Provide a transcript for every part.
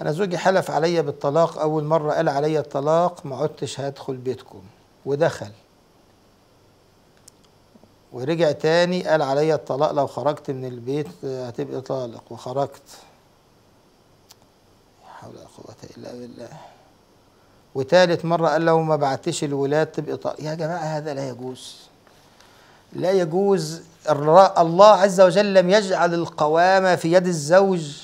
أنا زوجي حلف عليا بالطلاق، أول مرة قال عليا الطلاق ما عدتش هدخل بيتكم، ودخل. ورجع تاني قال عليا الطلاق لو خرجت من البيت هتبقى طالق، وخرجت. لا حول ولا قوة إلا بالله. وتالت مرة قال لو ما بعتش الولاد تبقى طالق. يا جماعة هذا لا يجوز، لا يجوز. الله عز وجل لم يجعل القوامة في يد الزوج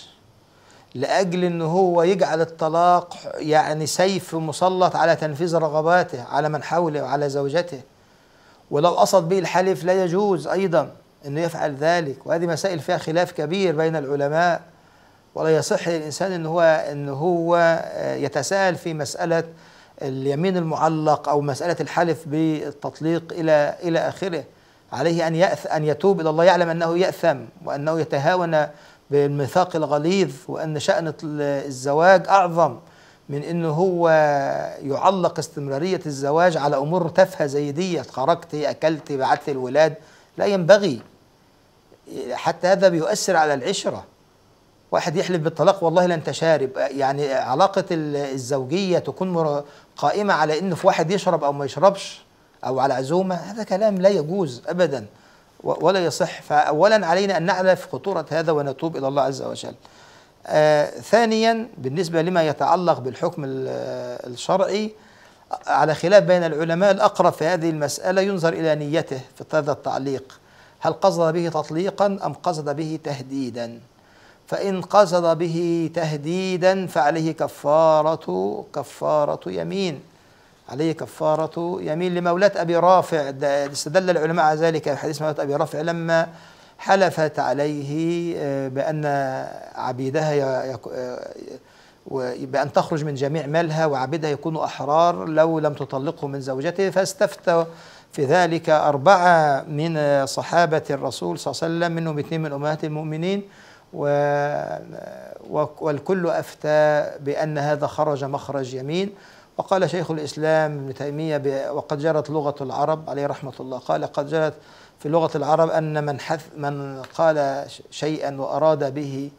لأجل أنه هو يجعل الطلاق يعني سيف مسلط على تنفيذ رغباته، على من حوله وعلى زوجته. ولو قصد به الحلف لا يجوز أيضا أنه يفعل ذلك، وهذه مسائل فيها خلاف كبير بين العلماء، ولا يصح للإنسان أنه هو يتساءل في مسألة اليمين المعلق أو مسألة الحلف بالتطليق إلى آخره. عليه أن يتوب إلى الله، يعلم أنه يأثم وأنه يتهاون بالميثاق الغليظ، وأن شأن الزواج أعظم من أنه هو يعلق استمرارية الزواج على أمور تافهة زي دي، خرجت، أكلت، بعت الولاد. لا ينبغي، حتى هذا بيؤثر على العشرة. واحد يحلف بالطلاق والله لن تشارب، يعني علاقة الزوجية تكون قائمة على أنه في واحد يشرب أو ما يشربش أو على عزومة، هذا كلام لا يجوز أبدا ولا يصح. فأولا علينا أن نعرف خطورة هذا ونتوب إلى الله عز وجل. ثانيا بالنسبة لما يتعلق بالحكم الشرعي، على خلاف بين العلماء، الأقرب في هذه المسألة ينظر إلى نيته في هذا التعليق، هل قصد به تطليقا أم قصد به تهديدا؟ فإن قصد به تهديدا فعليه كفارة يمين، عليه كفارة يمين، لمولات أبي رافع. استدل العلماء على ذلك بحديث مولات أبي رافع لما حلفت عليه بأن عبيدها بأن تخرج من جميع مالها وعبيدها يكونوا أحرار لو لم تطلقه من زوجته، فاستفتى في ذلك 4 من صحابة الرسول صلى الله عليه وسلم، منهم 2 من أمهات المؤمنين، والكل أفتى بأن هذا خرج مخرج يمين. وقال شيخ الإسلام ابن تيمية وقد جرت لغة العرب عليه رحمة الله، قال قد جرت في لغة العرب أن من قال شيئا وأراد به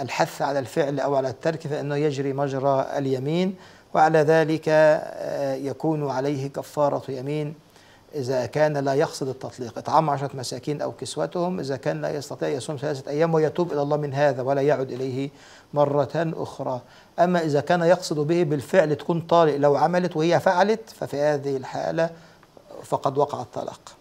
الحث على الفعل أو على الترك فإنه يجري مجرى اليمين، وعلى ذلك يكون عليه كفارة يمين إذا كان لا يقصد التطليق، إطعام 10 مساكين أو كسوتهم، إذا كان لا يستطيع يصوم 3 أيام ويتوب إلى الله من هذا ولا يعد إليه مرة أخرى. أما إذا كان يقصد به بالفعل، تكون طارئ، لو عملت وهي فعلت ففي هذه الحالة فقد وقع الطلاق.